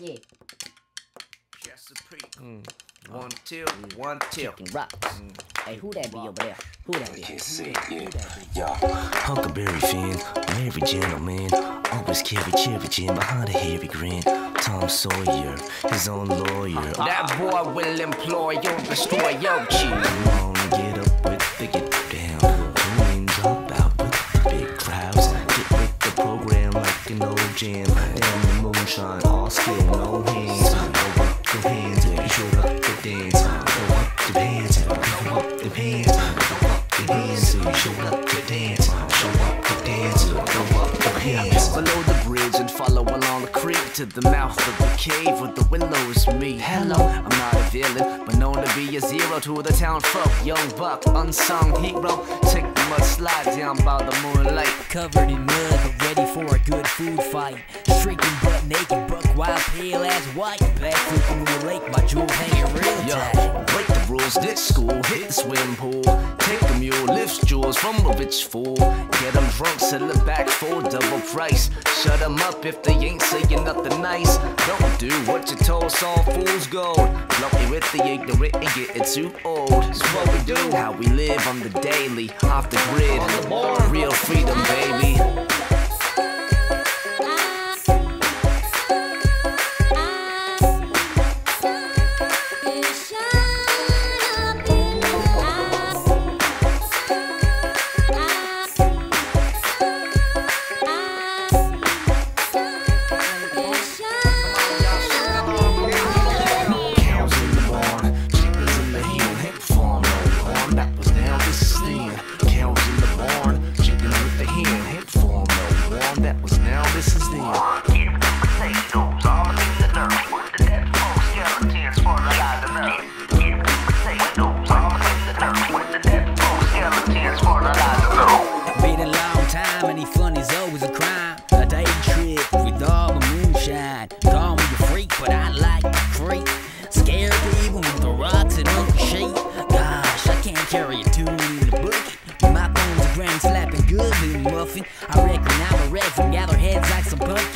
Yeah. Chesapeake. One till, one till. Rocks. Hey, who that be over there? Who that be? Yo, Huckleberry Finn, Larry Gentleman, always carry cherry gin behind a hairy grin. Tom Sawyer, his own lawyer. That boy will employ you, destroy your cheese. Jam, and the moonshine, all skill, no hands. Go up the hands, you show up the dance. Go up the hands, go up the pants. Go up the hands, you show up the dance. Show up the dance, go up the pants. Below the bridge and follow along the creek to the mouth of the cave with the willows meet. Hello, I'm not a villain, but known to be a zero to the town folk. Young buck, unsung hero. Take the mud slide down by the moonlight. Covered in mud, ready for a good food fight. Shrieking butt naked, buck wild, pale as white. Back through the lake, my jewel hanging real tight. Break the rules, ditch school, hit the swim pool. Take a mule, lift jewels from a rich fool. Get them drunk, sell it back for double price. Shut them up if they ain't saying nothing nice. Don't do what you're told, all fools gold. Lucky with the ignorant and getting too old. It's what we do, how we live on the daily. Off the grid, real freedom, baby.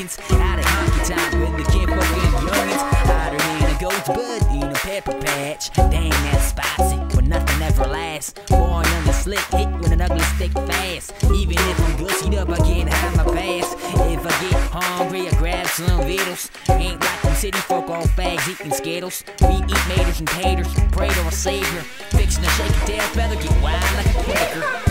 Out of honky time with the kid fucking youngins. Hotter than a goat's butt in a pepper patch. Damn, that's spicy, but nothing ever lasts. Born on the slick, hit with an ugly stick fast. Even if I'm gussied up, I can't hide my past. If I get hungry, I grab some vittles. Ain't like them city folk all fags eating Skittles. We eat maters and taters, pray to a savior. Fixing a shaky tail feather, get wild like a quaker. Damn.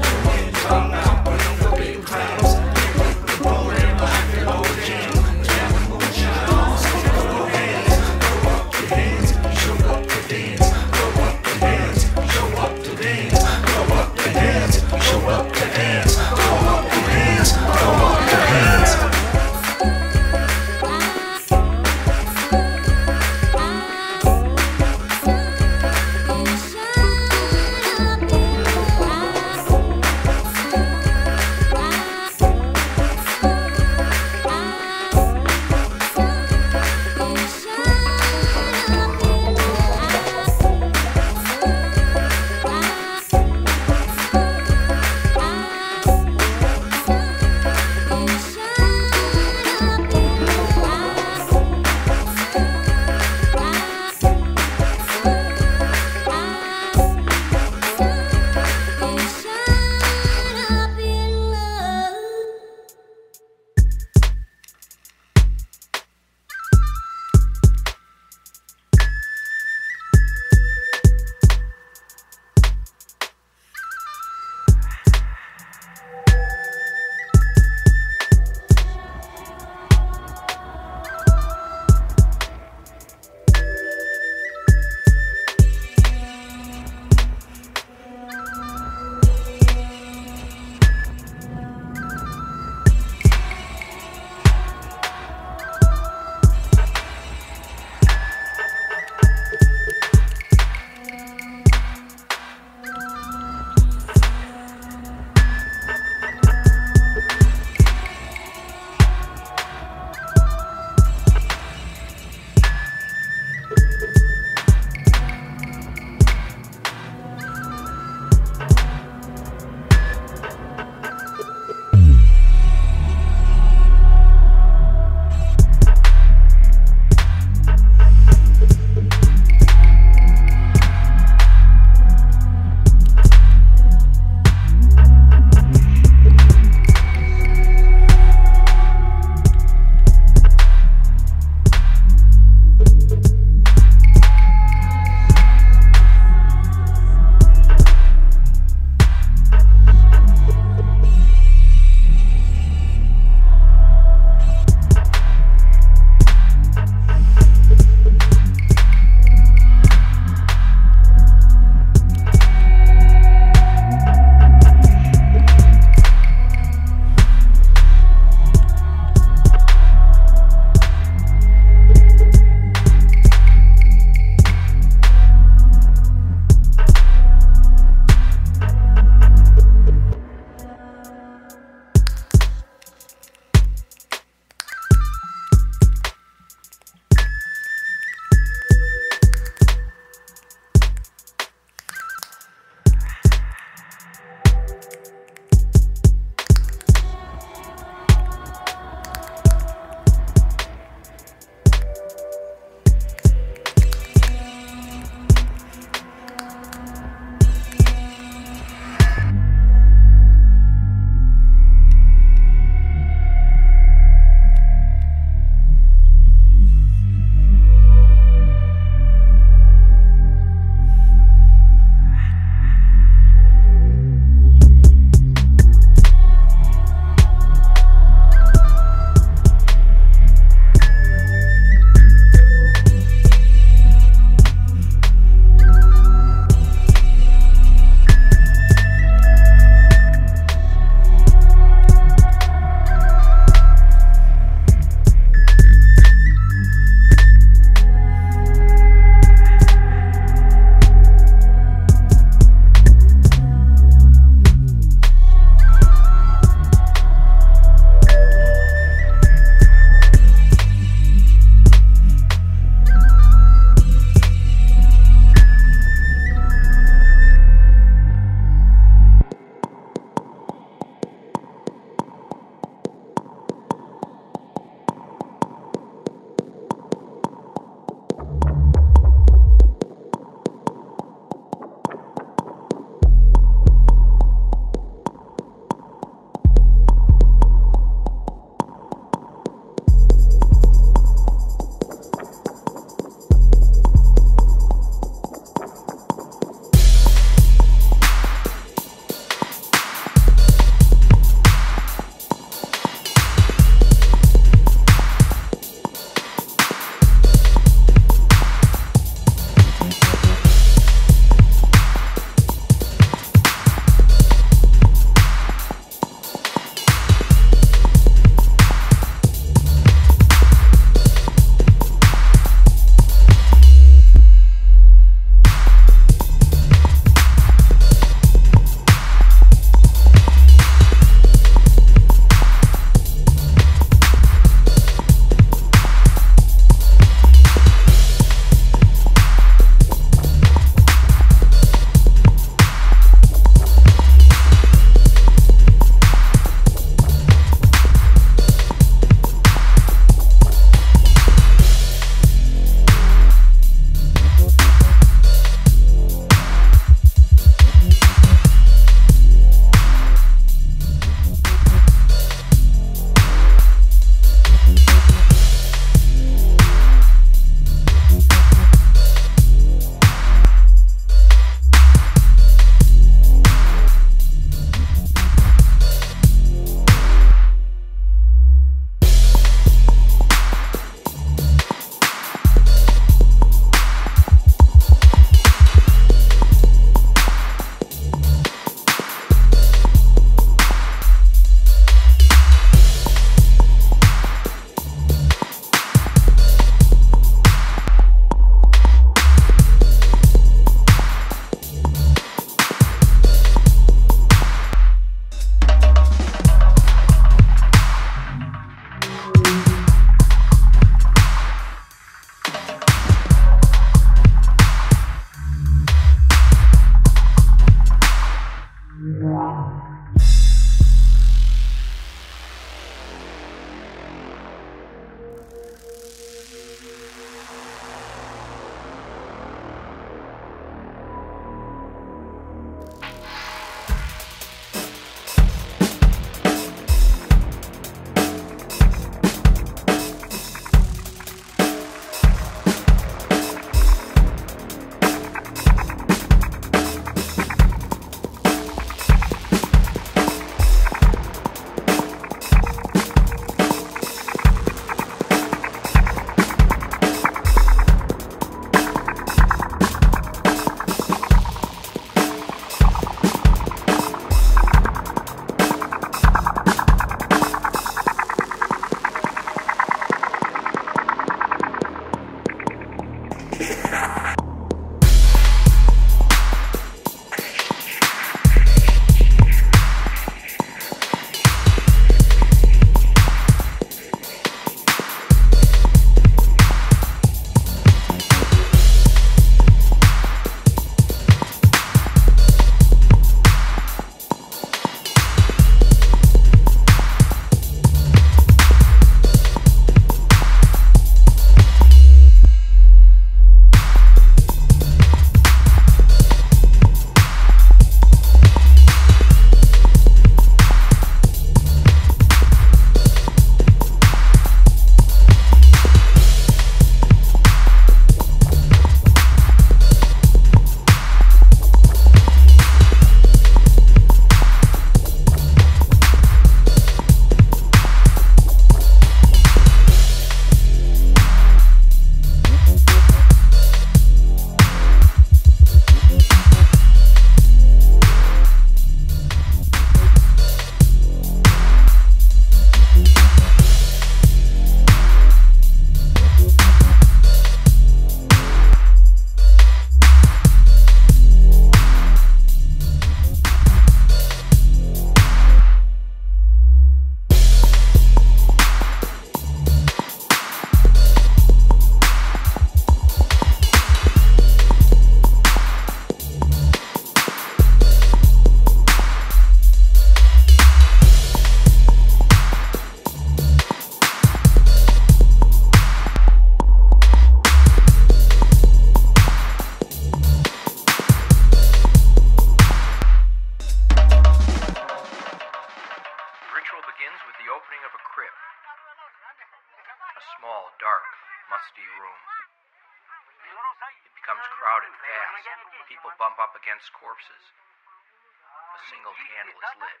crowded fast. People bump up against corpses. A single candle is lit.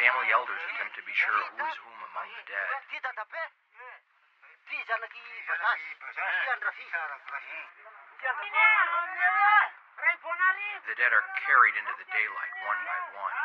Family elders attempt to be sure who is whom among the dead. The dead are carried into the daylight one by one.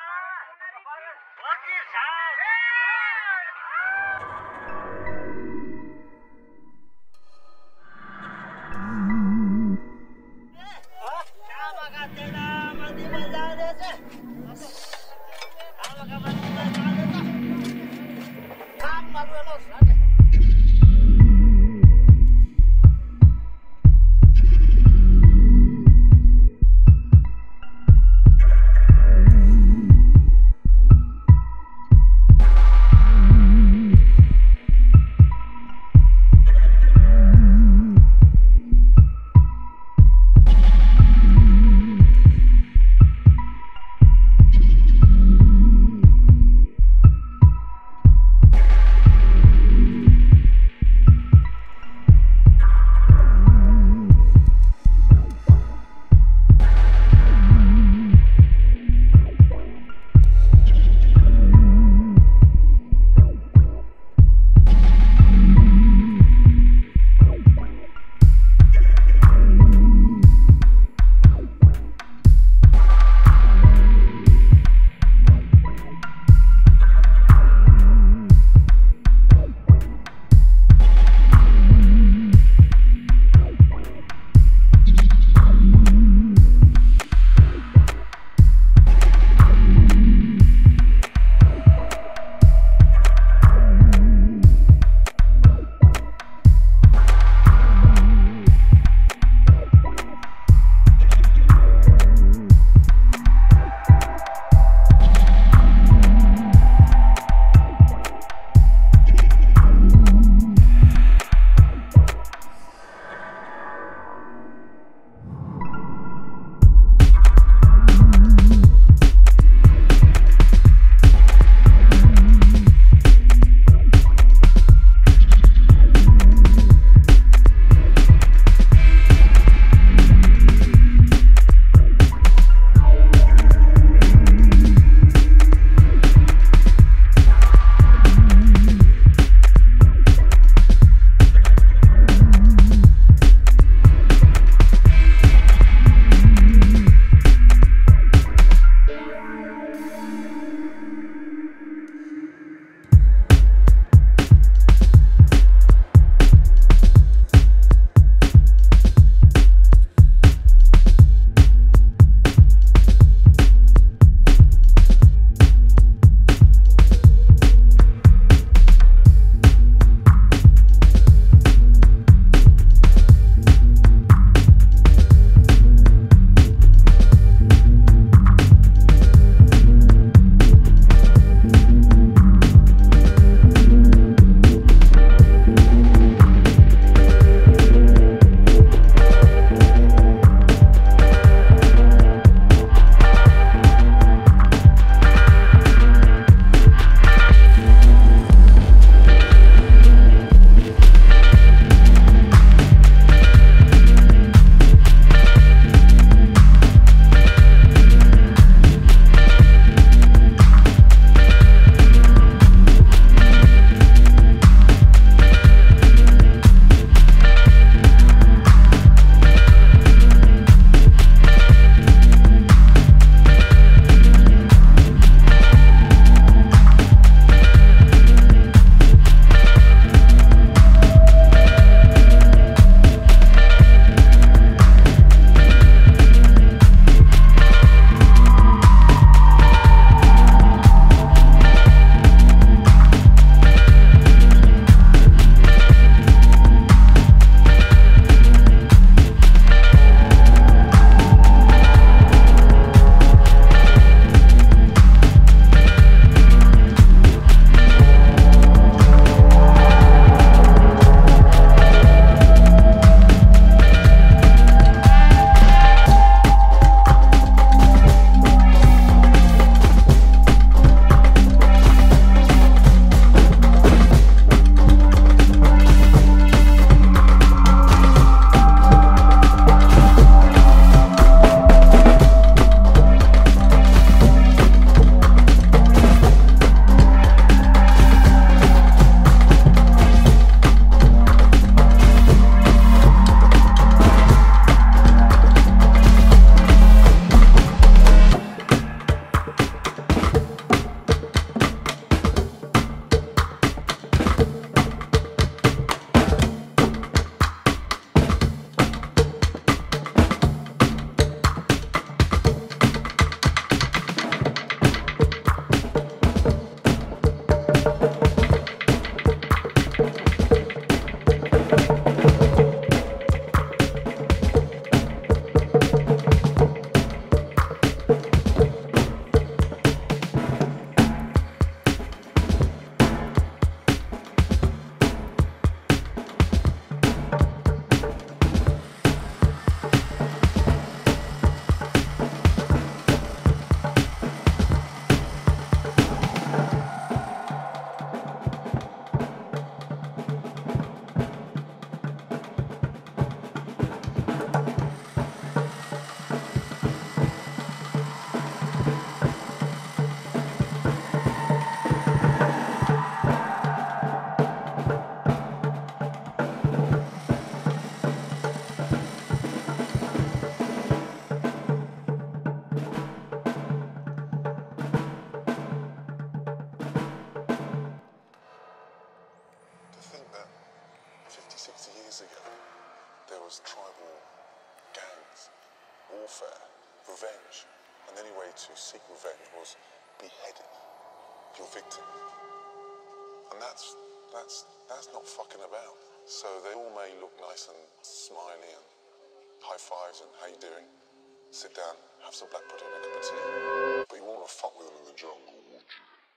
warfare, revenge, and any way to seek revenge was beheading your victim. And that's not fucking about. So they all may look nice and smiley and high fives and how you doing, sit down, have some black pudding and a cup of tea. But you won't want to fuck with them in the jungle, would you?